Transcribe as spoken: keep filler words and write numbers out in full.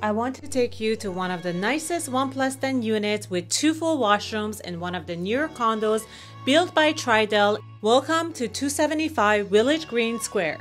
I want to take you to one of the nicest one plus ten units with two full washrooms in one of the newer condos built by Tridel. Welcome to two seventy-five Village Green Square.